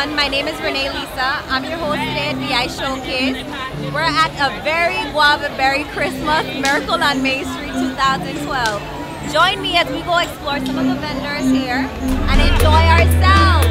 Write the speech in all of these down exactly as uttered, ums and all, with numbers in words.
everyone. My name is Renee Lisa. I'm your host today at V I Showcase. We're at a very Guava Berry Christmas Miracle on Main Street two thousand twelve. Join me as we go explore some of the vendors here and enjoy ourselves.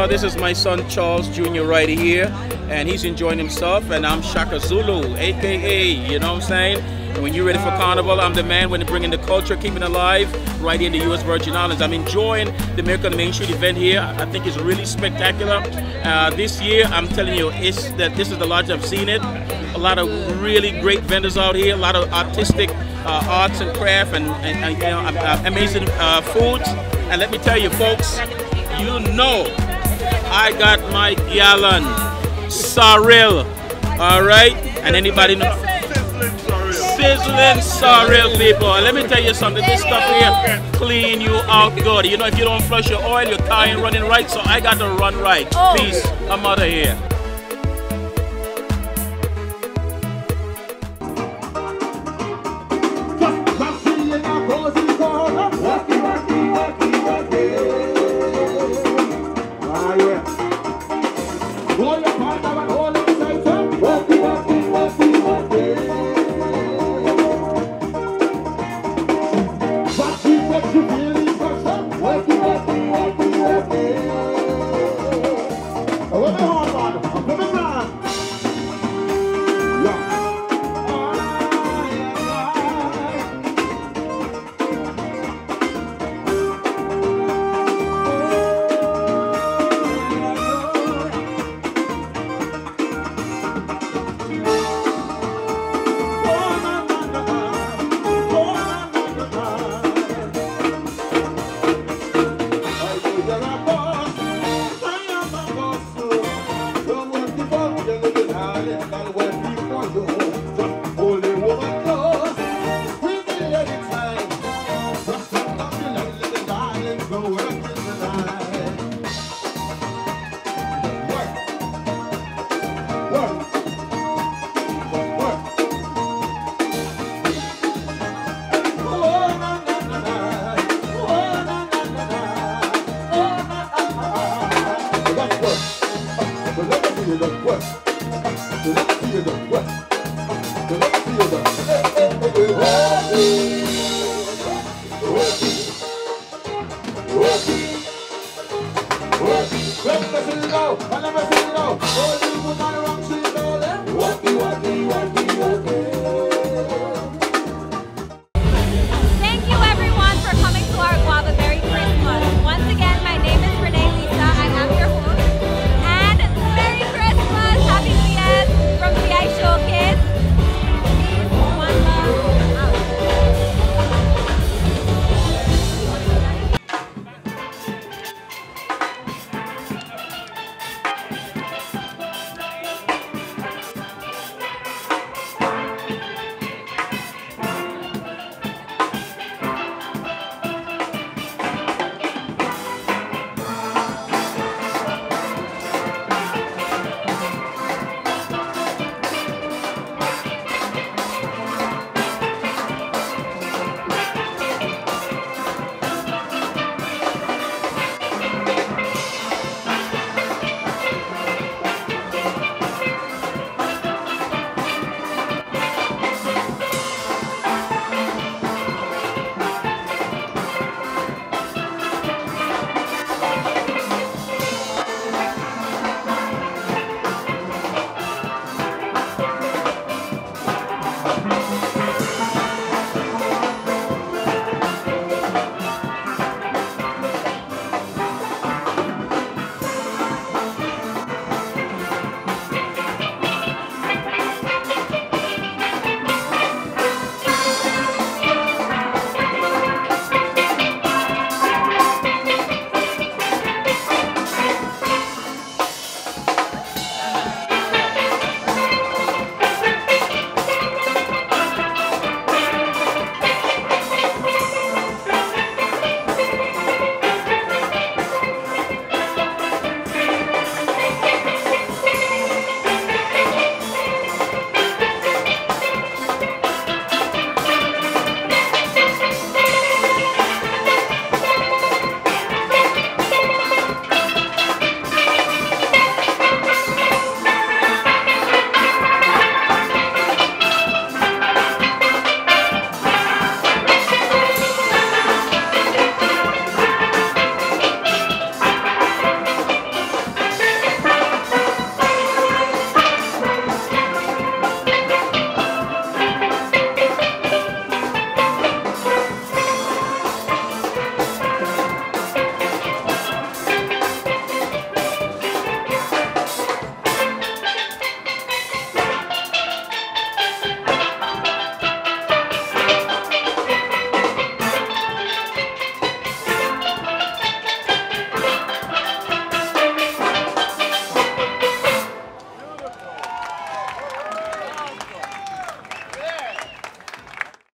saw, this is my son Charles Junior right here, and he's enjoying himself, and I'm Shaka Zulu, aka, you know what I'm saying? When you're ready for Carnival, I'm the man when bringing the culture, keeping it alive, right here in the U S Virgin Islands. I'm enjoying the Miracle on Main Street event here. I think it's really spectacular. Uh, this year, I'm telling you, it's that this is the largest I've seen it. A lot of really great vendors out here, a lot of artistic uh, arts and craft, and, and, and you know, uh, amazing uh, foods. And let me tell you, folks, you know, I got my gallon, sorrel, all right? And anybody know? Sizzling sorrel, people. And let me tell you something, this stuff here clean you out good. You know, if you don't flush your oil, your car ain't running right, so I got to run right. Peace, I'm out of here. Look at